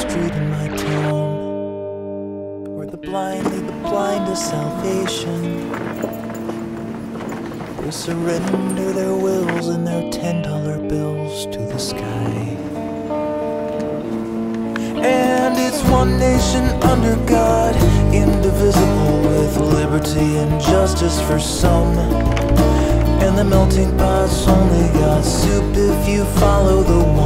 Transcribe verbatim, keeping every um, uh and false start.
street in my town, where the blind lead the blind to salvation, who surrender their wills and their ten dollar bills to the sky. And it's one nation under God, indivisible, with liberty and justice for some. And the melting pot's only got soup if you follow the